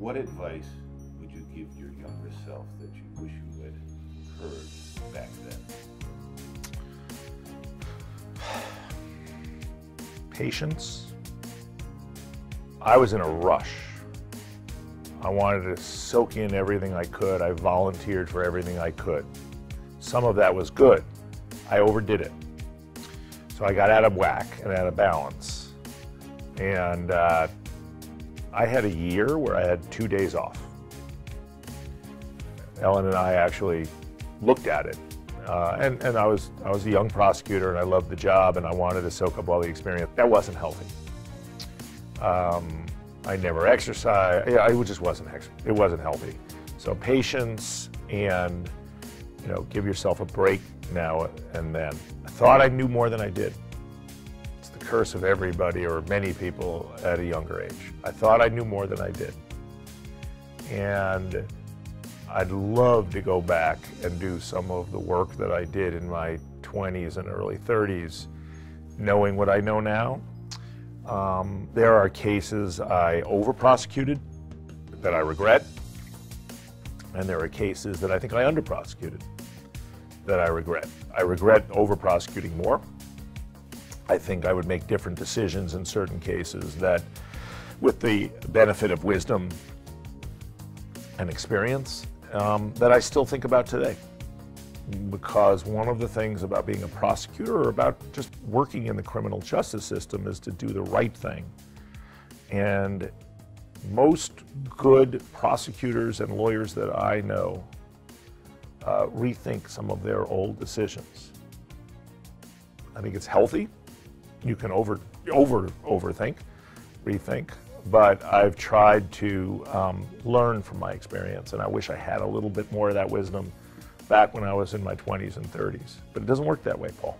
What advice would you give your younger self that you wish you had heard back then? Patience. I was in a rush. I wanted to soak in everything I could. I volunteered for everything I could. Some of that was good. I overdid it. So I got out of whack and out of balance. And I had a year where I had 2 days off. Ellen and I actually looked at it. And I was a young prosecutor and I loved the job and I wanted to soak up all the experience. That wasn't healthy. I never exercised. I just wasn't. It wasn't healthy. So patience and, you know, give yourself a break now and then. I thought I knew more than I did. It's the curse of everybody or many people at a younger age. I thought I knew more than I did. And I'd love to go back and do some of the work that I did in my 20s and early 30s, knowing what I know now. There are cases I over-prosecuted that I regret, and there are cases that I think I under-prosecuted that I regret. I regret over-prosecuting more. I think I would make different decisions in certain cases that, with the benefit of wisdom and experience, that I still think about today. Because one of the things about being a prosecutor or about just working in the criminal justice system is to do the right thing. And most good prosecutors and lawyers that I know rethink some of their old decisions. I think it's healthy. You can overthink, rethink. But I've tried to learn from my experience, and I wish I had a little bit more of that wisdom back when I was in my 20s and 30s. But it doesn't work that way, Paul.